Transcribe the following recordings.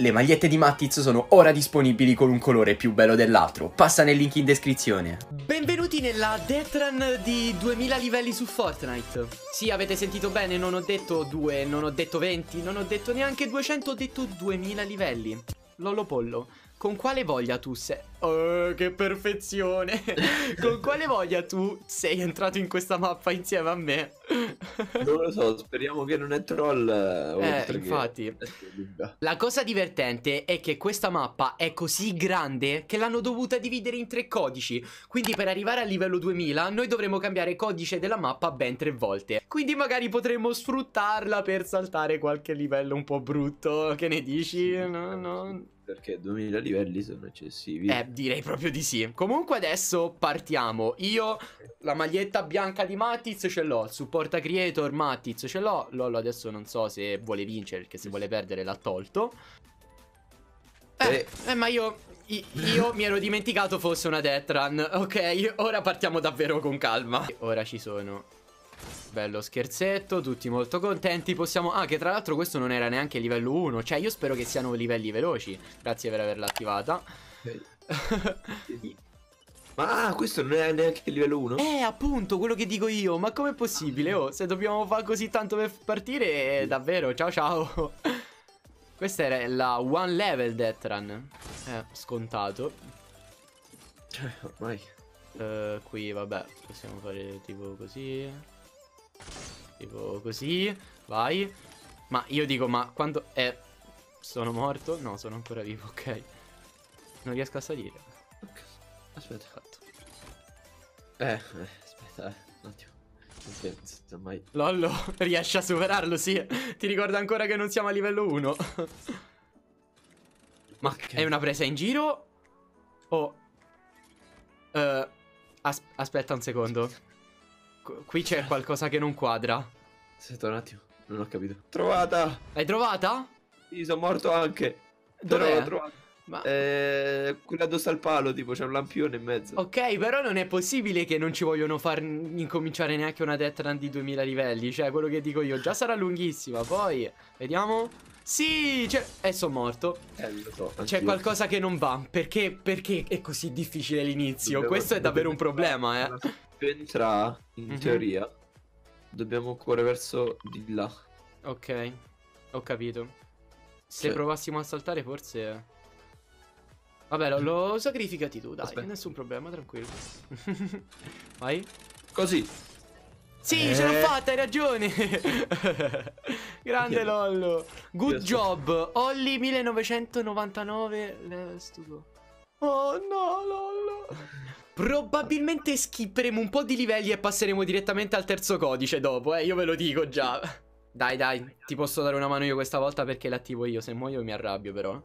Le magliette di Mattiz sono ora disponibili con un colore più bello dell'altro. Passa nel link in descrizione. Benvenuti nella Deathrun di 2000 livelli su Fortnite. Sì, avete sentito bene, non ho detto 2, non ho detto 20, non ho detto neanche 200, ho detto 2000 livelli. Lolopollo, con quale voglia tu sei... Oh, che perfezione! Con quale voglia tu sei entrato in questa mappa insieme a me? Non lo so, speriamo che non è troll. Infatti. La cosa divertente è che questa mappa è così grande che l'hanno dovuta dividere in 3 codici. Quindi per arrivare al livello 2000 noi dovremo cambiare codice della mappa ben 3 volte. Quindi magari potremo sfruttarla per saltare qualche livello un po' brutto. Che ne dici? No, no. Perché 2000 livelli sono eccessivi. Direi proprio di sì. Comunque adesso partiamo. Io la maglietta bianca di Mattiz ce l'ho, il supporta creator Mattiz ce l'ho. Lolo adesso non so se vuole vincere, perché se vuole perdere l'ha tolto. Ma io mi ero dimenticato fosse una Deathrun. Ok, ora partiamo davvero con calma. Ora ci sono. Bello scherzetto, tutti molto contenti. Possiamo... Ah, che tra l'altro questo non era neanche livello 1. Cioè io spero che siano livelli veloci. Grazie per averla attivata. Ma questo non è neanche il livello 1? Appunto, quello che dico io. Ma com'è possibile? Oh, se dobbiamo fare così tanto per partire, davvero, ciao ciao. Questa era la one level Deathrun. Scontato. Ormai. Qui, vabbè, possiamo fare tipo così. Tipo così. Vai. Ma io dico, ma quando... sono morto? No, sono ancora vivo, ok. Non riesco a salire. Ok. Aspetta, fatto. Aspetta, un attimo. Non penso mai. Lollo, riesci a superarlo, sì. Ti ricordo ancora che non siamo a livello 1. Ma okay. È una presa in giro? Oh. Aspetta un secondo. Qui c'è qualcosa che non quadra. Aspetta un attimo, non ho capito. Trovata! L'hai trovata? Sì, sono morto anche. Dov'è? Trovata. Ma... quella addosso al palo, tipo c'è un lampione in mezzo. Ok, però non è possibile che non ci vogliono far incominciare neanche una Deathrun di 2000 livelli. Cioè, quello che dico io, già sarà lunghissima. Poi, vediamo. Sì, c'è... sono morto. Lo so. C'è qualcosa che non va. Perché è così difficile l'inizio? Questo è davvero un problema, Entra, in teoria, dobbiamo correre verso di là. Ok, ho capito. Se provassimo a saltare, forse... Vabbè, lo sacrificati tu, dai. Aspetta. Nessun problema, tranquillo. Vai. Così. Sì, ce l'ho fatta, hai ragione. Grande Lollo. Good job. Olli 1999. Stupido. Oh no, Lollo. Probabilmente skipperemo un po' di livelli e passeremo direttamente al terzo codice dopo, io ve lo dico già. Dai, dai, ti posso dare una mano io questa volta perché l'attivo io. Se muoio mi arrabbio però.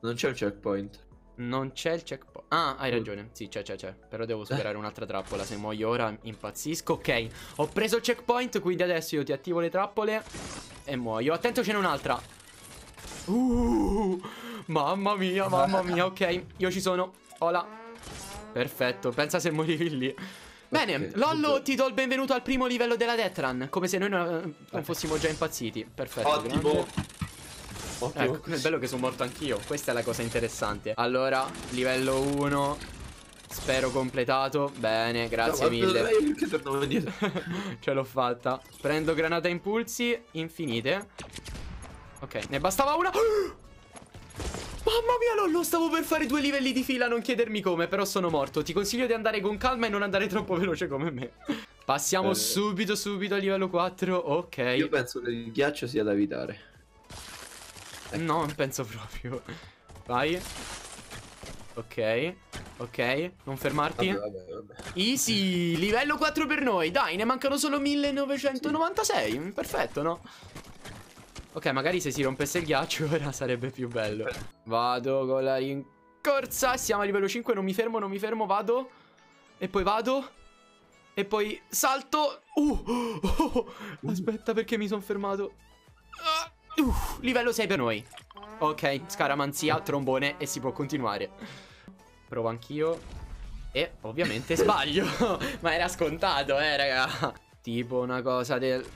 Non c'è il checkpoint. Non c'è il checkpoint. Ah, hai ragione. Sì, c'è. Però devo superare un'altra trappola. Se muoio ora impazzisco. Ok, ho preso il checkpoint. Quindi adesso io ti attivo le trappole e muoio. Attento, ce n'è un'altra. Mamma mia. Ok, io ci sono. Hola. Perfetto. Pensa se morivi lì. Bene, Lollo, ti do il benvenuto al primo livello della Deathrun. Come se noi non fossimo già impazziti. Perfetto. Ottimo. Ecco, è bello che sono morto anch'io. Questa è la cosa interessante. Allora, livello 1. Spero completato. Bene, grazie mille. Ce l'ho fatta. Prendo granata impulsi infinite. Ok, ne bastava una. Mamma mia, Lollo, stavo per fare 2 livelli di fila. Non chiedermi come, però sono morto. Ti consiglio di andare con calma e non andare troppo veloce come me. Passiamo subito al livello 4. Ok. Io penso che il ghiaccio sia da evitare. No, non penso proprio. Vai. Ok, non fermarti. Vabbè. Easy, livello 4 per noi. Dai, ne mancano solo 1996. Sì. Perfetto, no? Ok, magari se si rompesse il ghiaccio ora sarebbe più bello. Vado con la rincorsa. Siamo a livello 5, non mi fermo, vado. E poi vado. E poi salto. Aspetta, perché mi sono fermato. Livello 6 per noi. Ok, scaramanzia, trombone e si può continuare. Provo anch'io. E ovviamente sbaglio. Ma era scontato, raga. Tipo una cosa del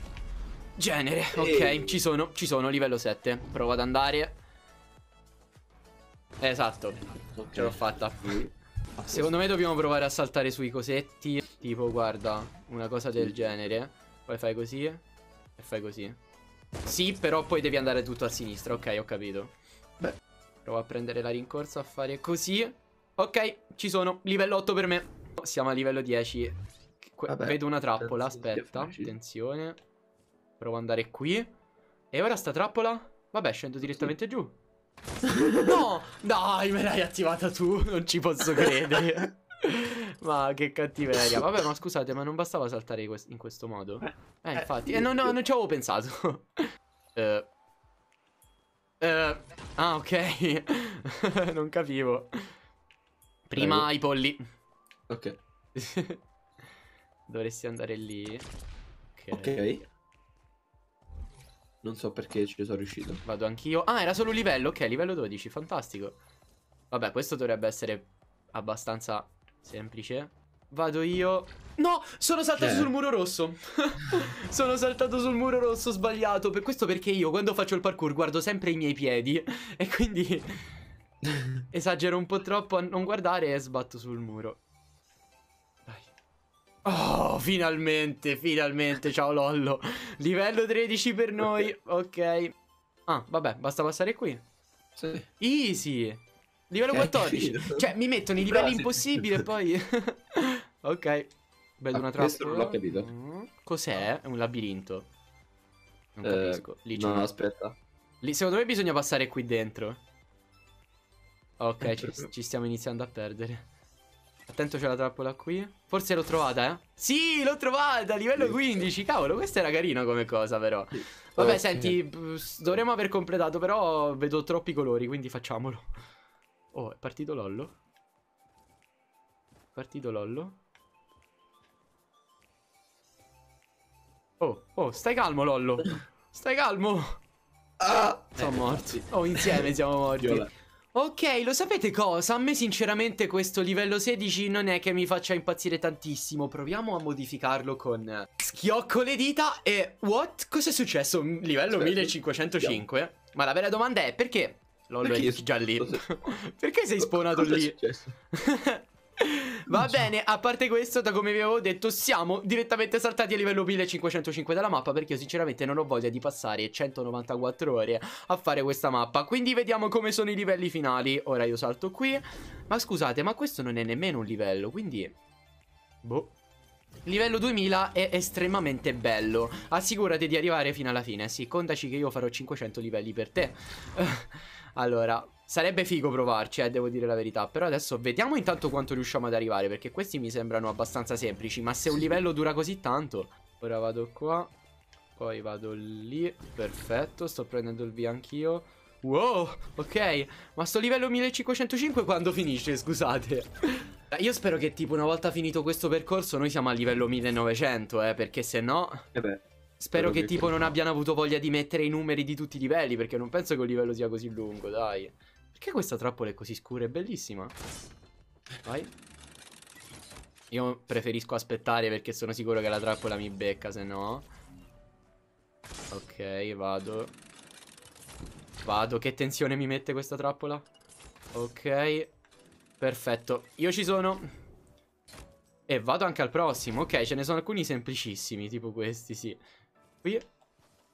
genere. Ok, ci sono, livello 7. Provo ad andare. Esatto, okay. Ce l'ho fatta. Secondo me dobbiamo provare a saltare sui cosetti. Tipo, guarda, una cosa del genere. Poi fai così e fai così. Sì, però poi devi andare tutto a sinistra. Ok, ho capito. Beh, provo a prendere la rincorsa, a fare così. Ok, ci sono. Livello 8 per me. Siamo a livello 10. Vabbè, vedo una trappola, aspetta. Attenzione. Provo ad andare qui. E ora sta trappola? Vabbè, scendo direttamente giù. No! Dai, me l'hai attivata tu. Non ci posso credere. Ma che cattiveria. Vabbè, ma scusate, ma non bastava saltare in questo modo? Infatti. No, non ci avevo pensato. Ah, ok. Non capivo. Prima i polli. Ok. Dovresti andare lì. Ok. Non so perché ci sono riuscito. Vado anch'io. Ah, era solo un livello. Ok, livello 12, fantastico. Vabbè, questo dovrebbe essere abbastanza semplice. Vado io. No, sono saltato sul muro rosso. Sono saltato sul muro rosso, sbagliato. Per questo, perché io quando faccio il parkour guardo sempre i miei piedi e quindi esagero un po' troppo a non guardare e sbatto sul muro. Oh, finalmente, finalmente, ciao Lollo. Livello 13 per noi, ok. Ah, vabbè, basta passare qui. Sì. Easy. Livello 14. Cioè, mi mettono i livelli impossibili e poi... ok. Vedo una trappola. Non l'ho capito. Cos'è? È un labirinto. Non capisco. Lì no, aspetta. Lì, secondo me bisogna passare qui dentro. Ok, ci stiamo iniziando a perdere. Attento, c'è la trappola qui. Forse l'ho trovata, eh? Sì, l'ho trovata, livello 15. Cavolo, questa era carina come cosa, però. Vabbè, senti, dovremmo aver completato, però vedo troppi colori, quindi facciamolo. Oh, è partito Lollo. È partito Lollo. Oh, stai calmo, Lollo. Stai calmo. Ah, sono morti. Oh, insieme siamo morti. Ok, lo sapete cosa? A me sinceramente questo livello 16 non è che mi faccia impazzire tantissimo. Proviamo a modificarlo con schiocco le dita e... What? Cos'è successo? Livello 1505? Ma la vera domanda è perché... Lollo è già lì. Perché sei spawnato lì? Va bene, a parte questo, da come vi avevo detto, siamo direttamente saltati a livello 1505 della mappa, perché io sinceramente non ho voglia di passare 194 ore a fare questa mappa. Quindi vediamo come sono i livelli finali. Ora io salto qui. Ma scusate, ma questo non è nemmeno un livello, quindi... Boh. Livello 2000 è estremamente bello. Assicurati di arrivare fino alla fine. Sì, contaci che io farò 500 livelli per te. Allora... Sarebbe figo provarci, devo dire la verità. Però adesso vediamo intanto quanto riusciamo ad arrivare, perché questi mi sembrano abbastanza semplici. Ma se un livello dura così tanto... Ora vado qua, poi vado lì. Perfetto, sto prendendo il via anch'io. Wow, ok. Ma sto livello 1505 quando finisce, scusate. Io spero che tipo una volta finito questo percorso noi siamo al livello 1900, perché se no... Spero che tipo non abbiano avuto voglia di mettere i numeri di tutti i livelli, perché non penso che un livello sia così lungo, dai. Perché questa trappola è così scura? È bellissima. Vai. Io preferisco aspettare perché sono sicuro che la trappola mi becca, se no. Ok, vado. Vado, che tensione mi mette questa trappola. Ok. Perfetto, io ci sono. E vado anche al prossimo. Ok, ce ne sono alcuni semplicissimi, tipo questi, sì. Qui.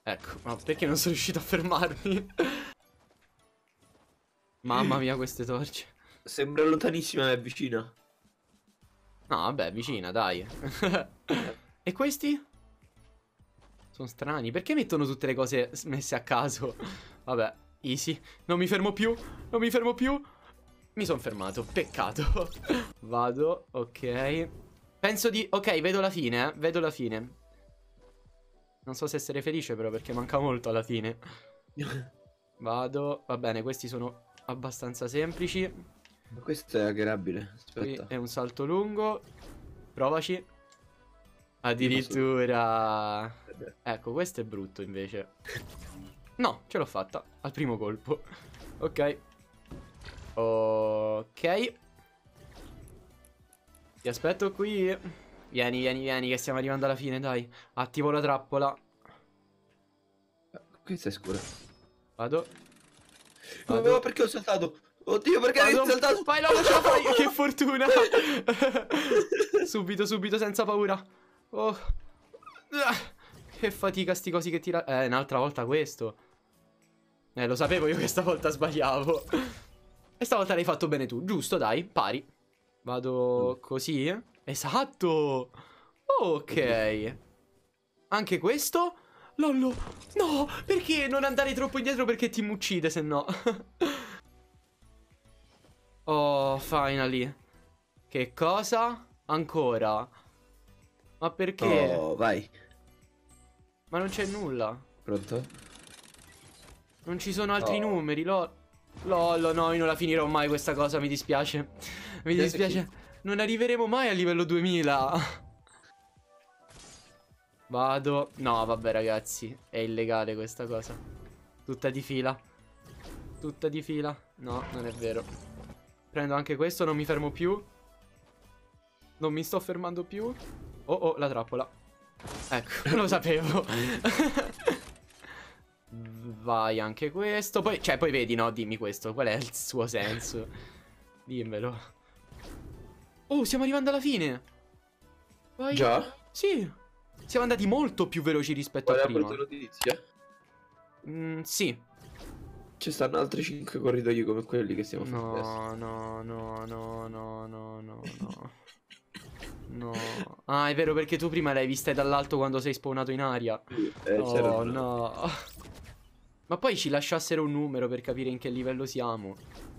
Ecco, ma perché non sono riuscito a fermarmi? Mamma mia, queste torce. Sembra lontanissima, ma è vicina. No, vabbè, vicina, dai. E questi? Sono strani. Perché mettono tutte le cose messe a caso? Vabbè, easy. Non mi fermo più. Non mi fermo più. Mi sono fermato, peccato. Vado, ok. Penso di... Ok, vedo la fine, vedo la fine. Non so se essere felice però, perché manca molto alla fine. Vado, va bene, questi sono abbastanza semplici. Questo è aggirabile, aspetta. Qui è un salto lungo. Provaci. Addirittura. Ecco, questo è brutto invece. No, ce l'ho fatta, al primo colpo. Ok. Ok. Ti aspetto qui. Vieni, vieni, vieni, che stiamo arrivando alla fine, dai. Attivo la trappola. Questa è scura. Vado. Ma perché ho saltato? Oddio, perché hai saltato? Fai, Lolo, ce la fai. Che fortuna. Subito, subito, senza paura. Oh. Che fatica sti cosi che tira. Un'altra volta questo. Lo sapevo io che stavolta sbagliavo. E stavolta l'hai fatto bene tu. Giusto, dai, pari. Vado così. Esatto. Ok. Anche questo. Lollo, no, perché non andare troppo indietro, perché ti uccide se no. Oh, finally. Che cosa? Ancora. Ma perché? Oh, vai. Ma non c'è nulla. Pronto? Non ci sono altri numeri. Lollo, no, io non la finirò mai questa cosa, mi dispiace. Mi dispiace. Non arriveremo mai a livello 2000. Vado. No, vabbè, ragazzi. È illegale questa cosa. Tutta di fila. Tutta di fila. No, non è vero. Prendo anche questo, non mi fermo più. Non mi sto fermando più. Oh, oh, la trappola. Ecco, lo sapevo. Vai anche questo. Poi, cioè, poi vedi, no? Dimmi questo. Qual è il suo senso? Dimmelo. Oh, stiamo arrivando alla fine. Vai. Già? Sì. Siamo andati molto più veloci rispetto a prima. Qual è la brutta notizia? Sì. Ci stanno altri 5 corridoi come quelli che stiamo facendo adesso. No, no, no, no, no, no, no. No. Ah, è vero, perché tu prima l'hai vista dall'alto quando sei spawnato in aria. Oh, no. Ma poi ci lasciassero un numero per capire in che livello siamo.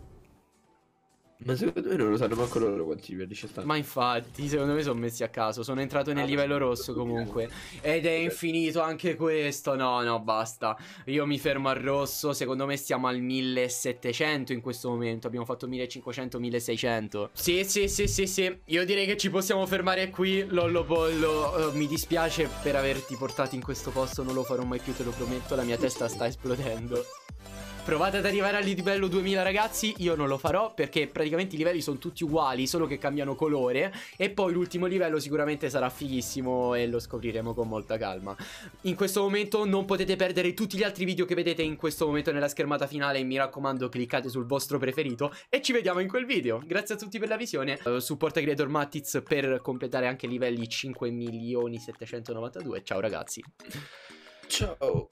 Ma secondo me non lo sanno manco loro quanti livelli ci stanno. Ma infatti, secondo me sono messi a caso. Sono entrato nel livello rosso comunque. Ed è infinito anche questo. No, no, basta. Io mi fermo al rosso. Secondo me stiamo al 1700 in questo momento. Abbiamo fatto 1500, 1600. Sì, sì, sì, sì, sì. Io direi che ci possiamo fermare qui, Lolopollo. Mi dispiace per averti portato in questo posto. Non lo farò mai più, te lo prometto. La mia testa sta esplodendo. Provate ad arrivare al livello 2000, ragazzi. Io non lo farò perché praticamente i livelli sono tutti uguali, solo che cambiano colore. E poi l'ultimo livello sicuramente sarà fighissimo e lo scopriremo con molta calma. In questo momento non potete perdere tutti gli altri video che vedete in questo momento nella schermata finale. Mi raccomando, cliccate sul vostro preferito e ci vediamo in quel video. Grazie a tutti per la visione. Supporta creator Mattiz per completare anche livelli 5.792. Ciao ragazzi. Ciao.